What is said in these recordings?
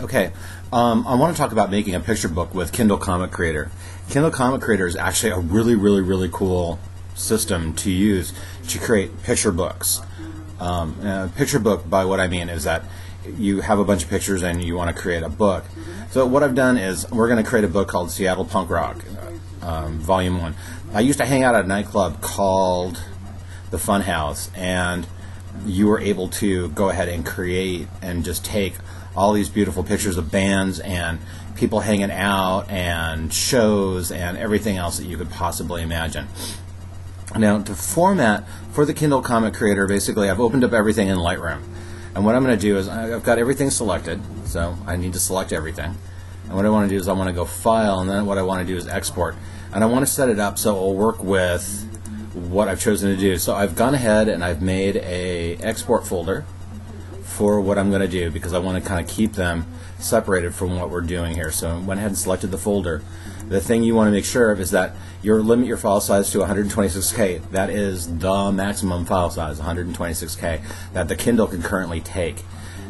Okay, I want to talk about making a picture book with Kindle Comic Creator. Kindle Comic Creator is actually a really, really, really cool system to use to create picture books. A picture book, by what I mean, is that you have a bunch of pictures and you want to create a book. So what I've done is we're going to create a book called Seattle Punk Rock, Volume 1. I used to hang out at a nightclub called The Funhouse, and you were able to go ahead and create and just take all these beautiful pictures of bands and people hanging out and shows and everything else that you could possibly imagine. Now, to format for the Kindle Comic Creator, basically I've opened up everything in Lightroom. And what I'm going to do is I've got everything selected, so I need to select everything. And what I want to do is I want to go File, and then what I want to do is Export. And I want to set it up so it will work with what I've chosen to do. So I've gone ahead and I've made a export folder for what I'm going to do, because I want to kind of keep them separated from what we're doing here. So I went ahead and selected the folder. The thing you want to make sure of is that you limit your file size to 126K. That is the maximum file size, 126K, that the Kindle can currently take.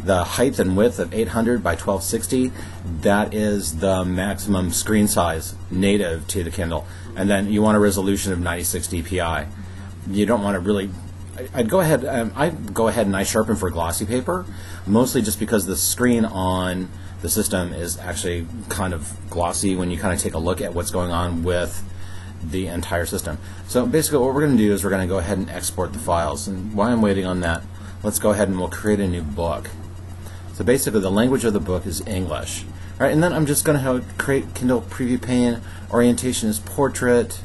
The height and width of 800 by 1260, that is the maximum screen size native to the Kindle. And then you want a resolution of 96 dpi. You don't want to really... I go ahead and I sharpen for glossy paper, mostly just because the screen on the system is actually kind of glossy when you kind of take a look at what's going on with the entire system. So basically what we're going to do is we're going to go ahead and export the files. And while I'm waiting on that, let's go ahead and we'll create a new book. So basically the language of the book is English. All right, and then I'm just going to create Kindle preview pane. Orientation is portrait.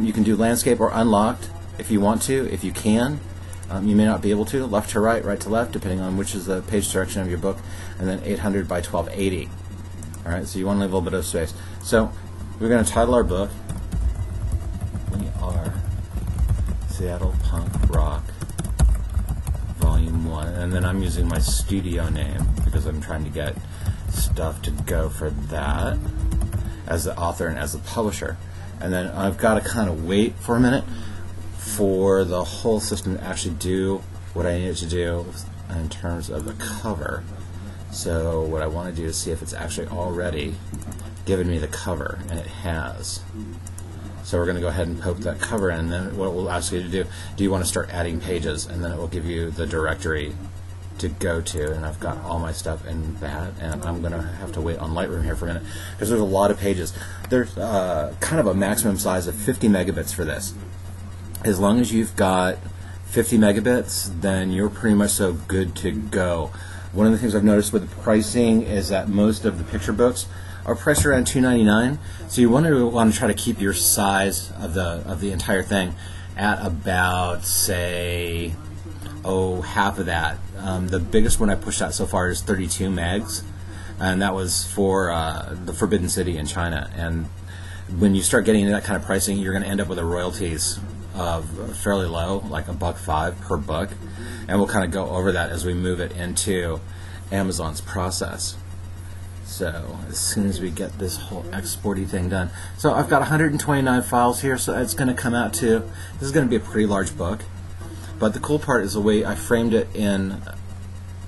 You can do landscape or unlocked if you want to, if you can. You may not be able to, left to right, right to left, depending on which is the page direction of your book, and then 800 by 1280. All right, so you want to leave a little bit of space. So we're going to title our book, We Are Seattle Punk Rock, Volume 1, and then I'm using my studio name because I'm trying to get stuff to go for that as the author and as the publisher. And then I've got to kind of wait for a minute for the whole system to actually do what I need it to do in terms of the cover. So what I want to do is see if it's actually already given me the cover, and it has. So we're going to go ahead and poke that cover in, and then what it will ask you to do, do you want to start adding pages, and then it will give you the directory to go to, and I've got all my stuff in that, and I'm going to have to wait on Lightroom here for a minute, because there's a lot of pages. There's kind of a maximum size of 50 megabits for this. As long as you've got 50 megabits, then you're pretty much so good to go. One of the things I've noticed with the pricing is that most of the picture books are priced around $2.99, so you want to try to keep your size of the entire thing at about, say, half of that. The biggest one I pushed out so far is 32 megs, and that was for the Forbidden City in China. And when you start getting into that kind of pricing, you're going to end up with the royalties of fairly low, like $1.05 per book, and we'll kind of go over that as we move it into Amazon's process. So as soon as we get this whole exporty thing done, so I've got 129 files here, so it's going to come out to, this is going to be a pretty large book, but the cool part is the way I framed it in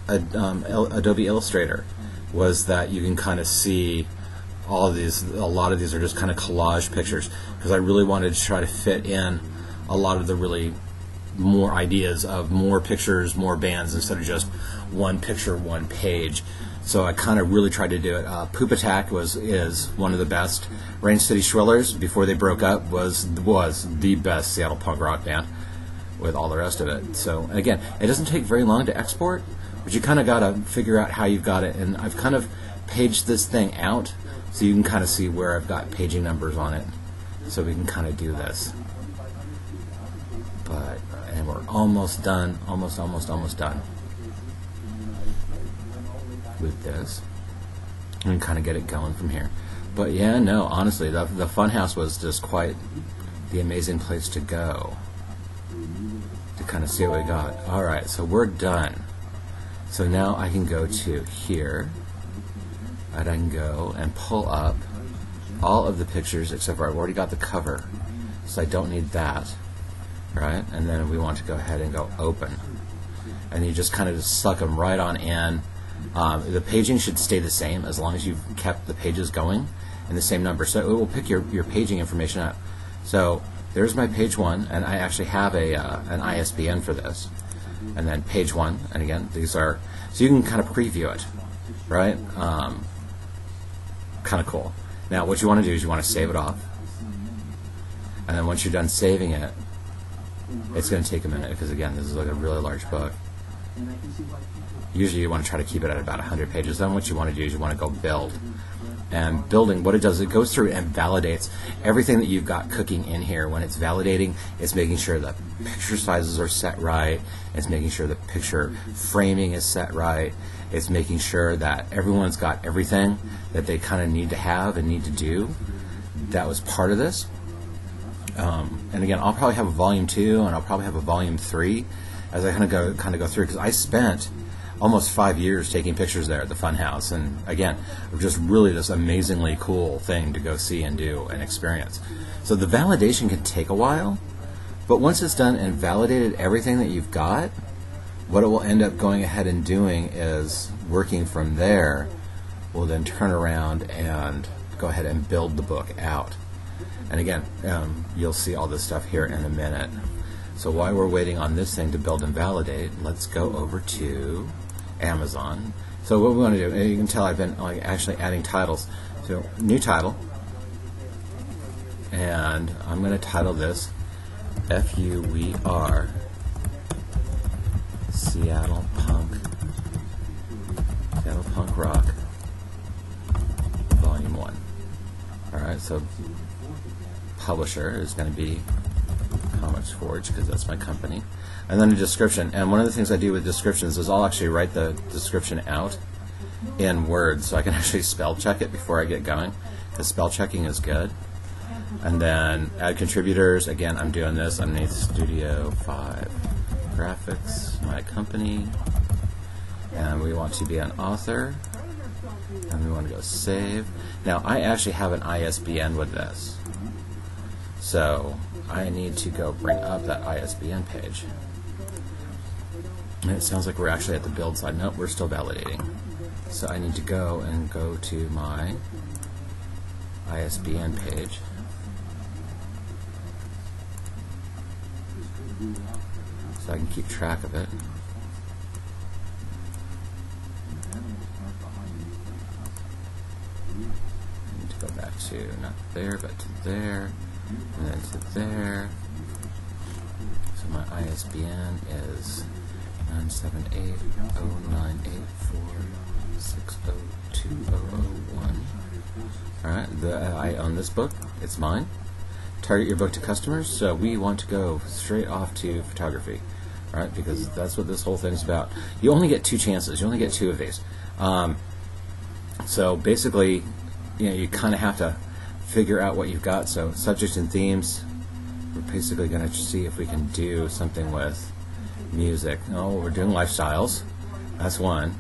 Adobe Illustrator was that you can kind of see all of these. A lot of these are just kind of collage pictures, because I really wanted to try to fit in a lot of the really more ideas of more pictures, more bands, instead of just one picture, one page. So I kind of really tried to do it. Poop Attack is one of the best. Range City Shrillers, before they broke up, was the best Seattle punk rock band with all the rest of it. So again, it doesn't take very long to export, but you kind of got to figure out how you've got it. And I've kind of paged this thing out so you can kind of see where I've got paging numbers on it, so we can kind of do this. And we're almost done, almost done with this, and kind of get it going from here. But yeah, no, honestly, the Funhouse was just quite the amazing place to go to kind of see what we got. All right, so we're done. So now I can go to here, and I can go and pull up all of the pictures, except for I've already got the cover, so I don't need that. Right, and then we want to go ahead and go open, and you just kind of just suck them right on in, The paging should stay the same as long as you've kept the pages going in the same number. So it will pick your paging information up. So there's my page one, and I actually have a an ISBN for this. And then page one, and again, these are, so you can kind of preview it, right? Kind of cool. Now what you want to do is you want to save it off. And then once you're done saving it, it's going to take a minute because, again, this is like a really large book. Usually you want to try to keep it at about 100 pages. Then what you want to do is you want to go build. And building, what it does, it goes through and validates everything that you've got cooking in here. When it's validating, it's making sure the picture sizes are set right. It's making sure the picture framing is set right. It's making sure that everyone's got everything that they kind of need to have and need to do. That was part of this. And again, I'll probably have a volume 2, and I'll probably have a volume 3 as I kind of go through, because I spent almost 5 years taking pictures there at the Funhouse, and again, just really this amazingly cool thing to go see and do and experience. So the validation can take a while, but once it's done and validated everything that you've got, what it will end up going ahead and doing is working from there. We'll then turn around and go ahead and build the book out. And again, you'll see all this stuff here in a minute. So while we're waiting on this thing to build and validate, let's go over to Amazon. So what we want to do, you can tell I've been actually adding titles. So new title, and I'm going to title this F.U.W.R. Seattle Punk Rock, Volume 1. All right, so publisher is going to be Comics Forge, because that's my company, and then a description. And one of the things I do with descriptions is I'll actually write the description out in words, so I can actually spell check it before I get going, because spell checking is good. And then add contributors. Again, I'm doing this underneath Studio 5 Graphics, my company, and we want to be an author, and we want to go save. Now I actually have an ISBN with this, so I need to go bring up that ISBN page. And it sounds like we're actually at the build side. Nope, we're still validating. So I need to go to my ISBN page. So I can keep track of it. I need to go back to not there, but to there. And then to there. So my ISBN is 9780984602001. Alright, I own this book. It's mine. Target your book to customers. So we want to go straight off to photography. Alright, because that's what this whole thing's about. You only get 2 chances. You only get 2 of these. So basically, you know, you kind of have to figure out what you've got. So subject and themes, we're basically going to see if we can do something with music. Oh, we're doing lifestyles. That's one.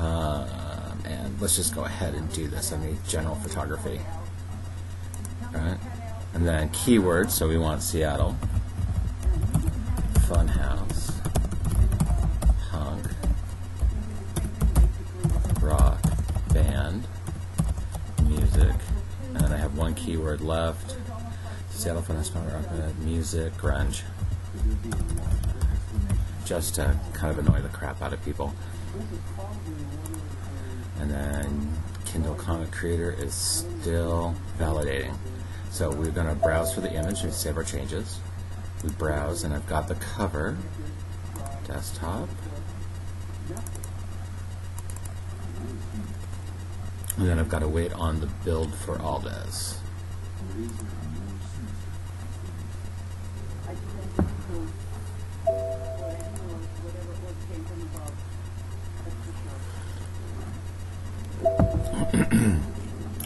And let's just go ahead and do this. I mean, general photography. All right. And then keywords. So we want Seattle, Funhouse, Punk, Rock, Band, Music. And then I have 1 keyword left. Seattle Funhouse Punk Rock, music, grunge. Just to kind of annoy the crap out of people. And then Kindle Comic Creator is still validating. So we're going to browse for the image and save our changes. We browse, and I've got the cover. Desktop. And then I've got to wait on the build for all this.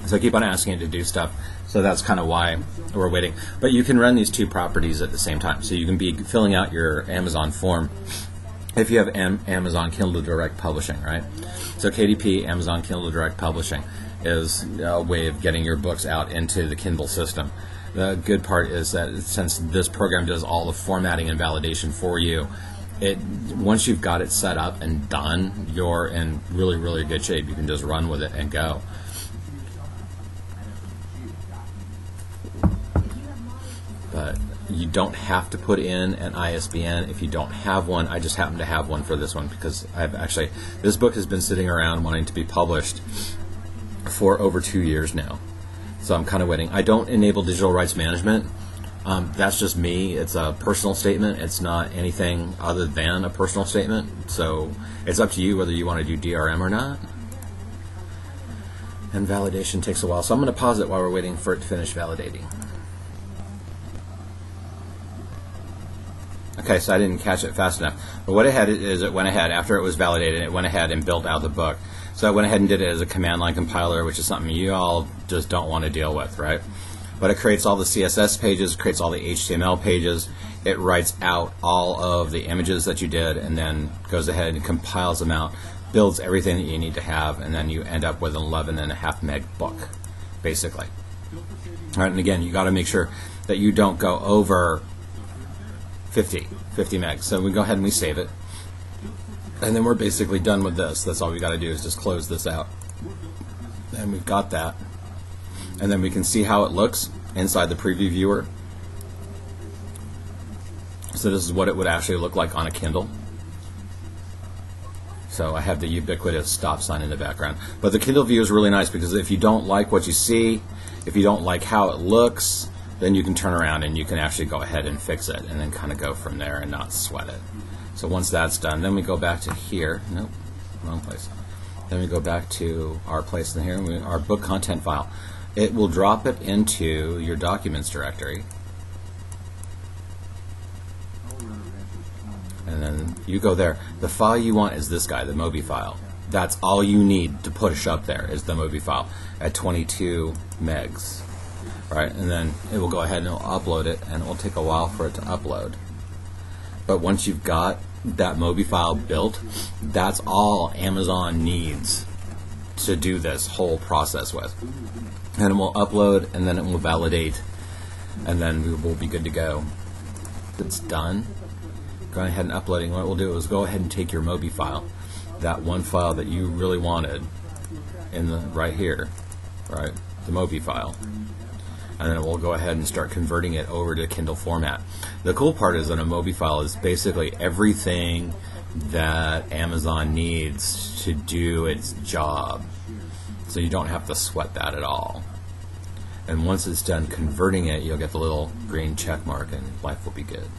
So I keep on asking it to do stuff, so that's kind of why we're waiting. But you can run these 2 properties at the same time. So you can be filling out your Amazon form if you have Amazon Kindle Direct Publishing, right? So KDP, Amazon Kindle Direct Publishing, is a way of getting your books out into the Kindle system. The good part is that since this program does all the formatting and validation for you, it once you've got it set up and done, you're in really, really good shape. You can just run with it and go. But you don't have to put in an ISBN if you don't have one. I just happen to have one for this one because I've actually, this book has been sitting around wanting to be published for over 2 years now. So I'm kind of waiting. I don't enable digital rights management. That's just me. It's a personal statement. It's not anything other than a personal statement. So it's up to you whether you want to do DRM or not. And validation takes a while. So I'm going to pause it while we're waiting for it to finish validating. Okay, so I didn't catch it fast enough. But what it had is it went ahead, after it was validated, it went ahead and built out the book. So I went ahead and did it as a command line compiler, which is something you all just don't want to deal with, right? But it creates all the CSS pages, creates all the HTML pages, it writes out all of the images that you did, and then goes ahead and compiles them out, builds everything that you need to have, and then you end up with an 11.5 meg book, basically. All right, and again, you got to make sure that you don't go over 50 megs. So we go ahead and we save it. And then we're basically done with this. That's all we got to do is just close this out. And we've got that. And then we can see how it looks inside the preview viewer. So this is what it would actually look like on a Kindle. So I have the ubiquitous stop sign in the background. But the Kindle view is really nice because if you don't like what you see, if you don't like how it looks, then you can turn around and you can actually go ahead and fix it and then kind of go from there and not sweat it. So once that's done, then we go back to here. Nope, wrong place. Then we go back to our place in here, our book content file. It will drop it into your documents directory. And then you go there. The file you want is this guy, the MOBI file. That's all you need to push up there is the MOBI file at 22 megs. Right, and then it will go ahead and it'll upload it, and it will take a while for it to upload. But once you've got that MOBI file built, that's all Amazon needs to do this whole process with. And it will upload, and then it will validate, and then we will be good to go. It's done. Going ahead and uploading. What we'll do is go ahead and take your MOBI file, that one file that you really wanted, in the right here, right, the MOBI file. And then we'll go ahead and start converting it over to Kindle format. The cool part is that a MOBI file is basically everything that Amazon needs to do its job. So you don't have to sweat that at all. And once it's done converting it, you'll get the little green check mark and life will be good.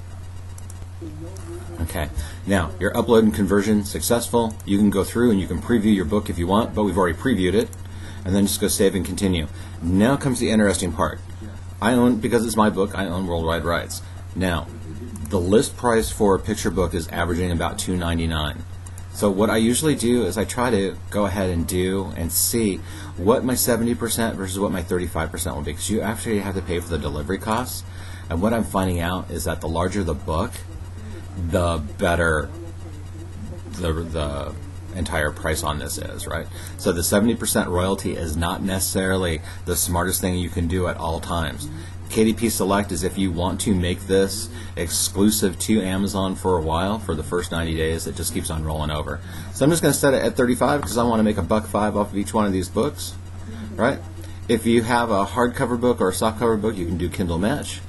Okay, now your upload and conversion successful. You can go through and you can preview your book if you want, but we've already previewed it. And then just go save and continue. Now comes the interesting part. I own, because it's my book, I own worldwide rights. Now, the list price for a picture book is averaging about $2.99. So what I usually do is I try to go ahead and do and see what my 70% versus what my 35% will be, because you actually have to pay for the delivery costs. And what I'm finding out is that the larger the book, the better the entire price on this is, right? So the 70% royalty is not necessarily the smartest thing you can do at all times. KDP Select is if you want to make this exclusive to Amazon for a while, for the first 90 days, it just keeps on rolling over. So I'm just going to set it at 35 because I want to make $1.05 off of each one of these books, right? If you have a hardcover book or a softcover book, you can do Kindle Match.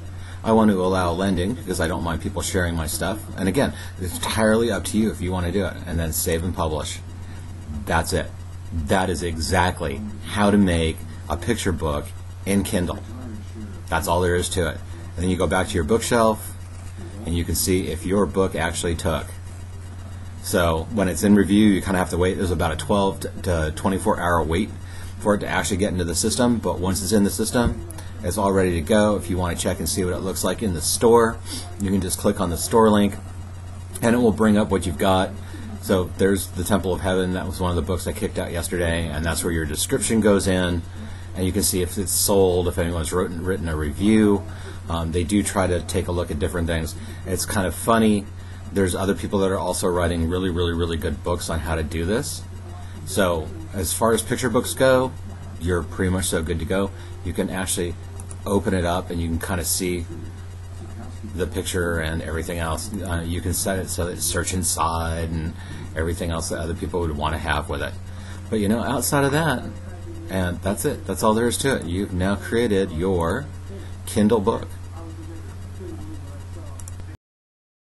I want to allow lending because I don't mind people sharing my stuff. And again, it's entirely up to you if you want to do it. And then save and publish. That's it. That is exactly how to make a picture book in Kindle. That's all there is to it. And then you go back to your bookshelf and you can see if your book actually took. So when it's in review, you kind of have to wait. There's about a 12 to 24 hour wait for it to actually get into the system. But once it's in the system, it's all ready to go. If you want to check and see what it looks like in the store, you can just click on the store link and it will bring up what you've got. So there's the Temple of Heaven. That was one of the books I kicked out yesterday, and that's where your description goes in, and you can see if it's sold, if anyone's written a review. They do try to take a look at different things. It's kind of funny. There's other people that are also writing really, really, really good books on how to do this. So as far as picture books go, you're pretty much so good to go. You can actually open it up and you can kind of see the picture and everything else. You can set it so that it's search inside and everything else that other people would want to have with it. But you know, outside of that, and that's it. That's all there is to it. You've now created your Kindle book.